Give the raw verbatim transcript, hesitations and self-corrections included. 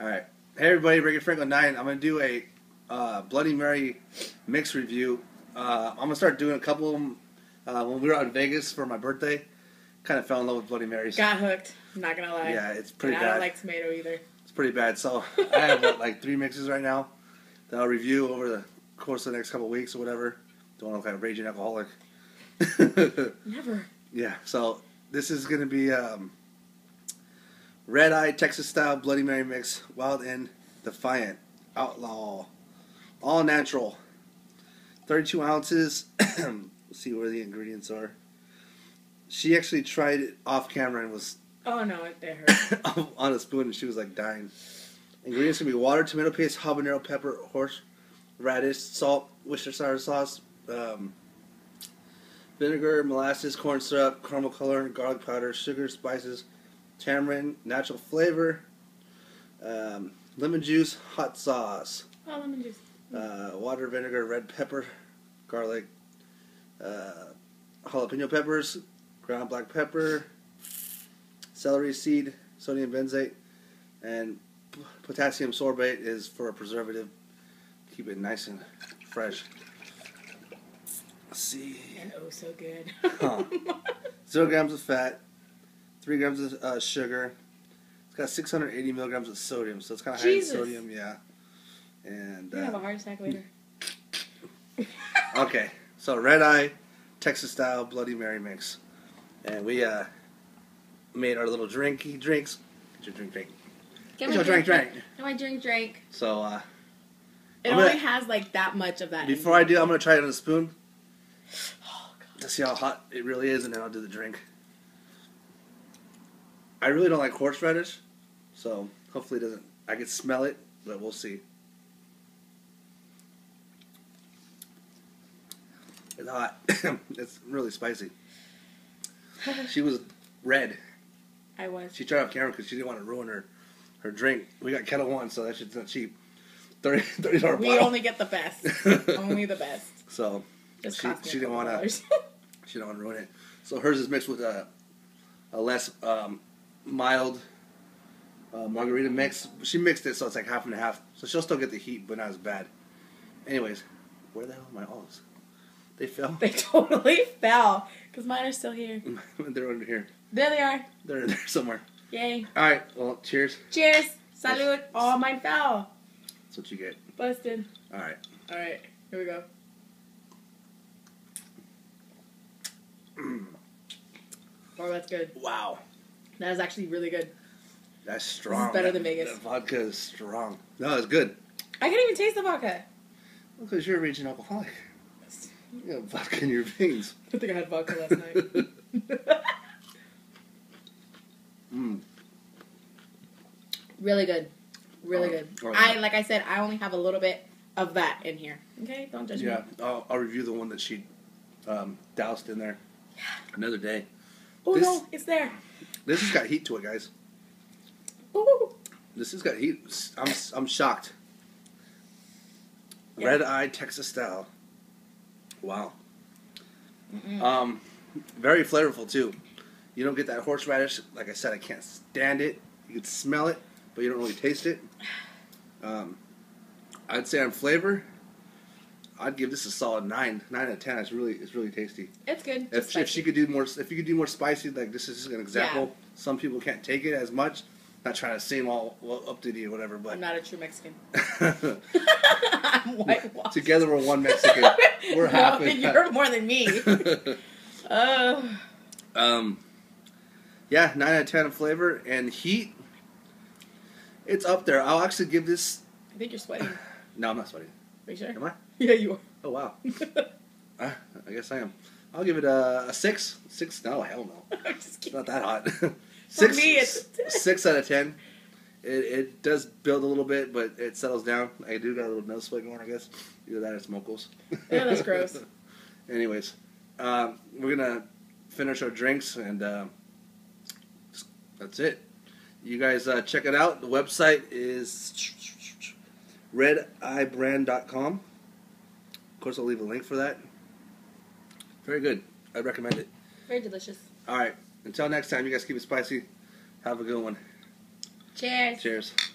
Alright, hey everybody, Reggie Franco nine. I'm going to do a uh, Bloody Mary mix review. Uh, I'm going to start doing a couple of them. Uh, when we were out in Vegas for my birthday, kind of fell in love with Bloody Marys. Got hooked, I'm not going to lie. Yeah, it's pretty and bad. I don't like tomato either. It's pretty bad. So I have what, like three mixes right now that I'll review over the course of the next couple of weeks or whatever. Don't want to look like a raging alcoholic. Never. Yeah, so this is going to be... Um, Red Eye Texas Style Bloody Mary Mix, Wild and Defiant Outlaw, all natural, thirty-two ounces. We'll see where the ingredients are. She actually tried it off camera and was oh no, it hurt on a spoon, and she was like dying. Ingredients gonna be water, tomato paste, habanero pepper, horseradish, salt, Worcestershire sauce, um, vinegar, molasses, corn syrup, caramel coloring, garlic powder, sugar, spices, tamarind, natural flavor, um, lemon juice, hot sauce, oh, lemon juice. Uh, water, vinegar, red pepper, garlic, uh, jalapeno peppers, ground black pepper, celery seed, sodium benzate, and potassium sorbate is for a preservative. Keep it nice and fresh. Let's see. And oh, so good. Huh. Zero grams of fat. Three grams of uh, sugar. It's got six hundred eighty milligrams of sodium, so it's kind of high in sodium, yeah. And uh, you have a heart attack later. Okay, so Red Eye, Texas Style Bloody Mary Mix, and we uh, made our little drinky drinks. Get your drink, drink. Get, Get your drink, drink. Get my drink, drink. So uh, it I'm only gonna, has like that much of that. Before I do, I'm gonna try it on a spoon. Oh God. To see how hot it really is, and then I'll do the drink. I really don't like horseradish, so hopefully it doesn't. I can smell it, but we'll see. It's hot. It's really spicy. She was red. I was. She tried off camera because she didn't want to ruin her, her drink. We got Kettle One, so that shit's not cheap. thirty dollars bottle. We only get the best. Only the best. So Just she, she didn't want to. She didn't want to ruin it. So hers is mixed with a, a less. Um, mild uh, margarita mix. She mixed it so it's like half and half. So she'll still get the heat, but not as bad. Anyways, where the hell are my olives? They fell? They totally fell. Because mine are still here. They're under here. There they are. They're in there somewhere. Yay. Alright, well, cheers. Cheers. Salud. Oh, mine fell. That's what you get. Busted. Alright. Alright, here we go. Oh, that's good. Wow. That is actually really good. That's strong. It's better that, than Vegas. The vodka is strong. No, it's good. I can't even taste the vodka. Well, because you're a raging alcoholic. You got vodka in your veins. I think I had vodka last night. Mm. Really good. Really oh, good. Right. I Like I said, I only have a little bit of that in here. Okay? Don't judge yeah, me. Yeah, I'll, I'll review the one that she um, doused in there yeah. another day. Oh, no, it's there. This has got heat to it, guys. Ooh. This has got heat. I'm I'm shocked. Yeah. Red Eye Texas Style. Wow. Mm-mm. Um, very flavorful too. You don't get that horseradish. Like I said, I can't stand it. You can smell it, but you don't really taste it. Um, I'd say on flavor, I'd give this a solid nine, nine out of ten. It's really, it's really tasty. It's good. If she, if she could do more, if you could do more spicy, like this is just an example. Yeah. Some people can't take it as much. Not trying to seem all well, up to you or whatever, but I'm not a true Mexican. I'm whitewashed. Together we're one Mexican. We're no, half. You're more than me. uh. Um. Yeah, nine out of ten of flavor and heat. It's up there. I'll actually give this. I think you're sweating. No, I'm not sweating. Are you sure? Am I? Yeah, you are. Oh, wow. uh, I guess I am. I'll give it a, a six. Six? No, hell no. I'm just kidding. It's not that hot. six, For me, it's six out of ten. It, it does build a little bit, but it settles down. I do got a little nose split going, I guess. Either that or it's mocos. Yeah, that's gross. Anyways, um, we're going to finish our drinks, and uh, that's it. You guys uh, check it out. The website is red eye brand dot com. Of course, I'll leave a link for that. Very good. I recommend it. Very delicious. All right. Until next time, you guys keep it spicy. Have a good one. Cheers. Cheers.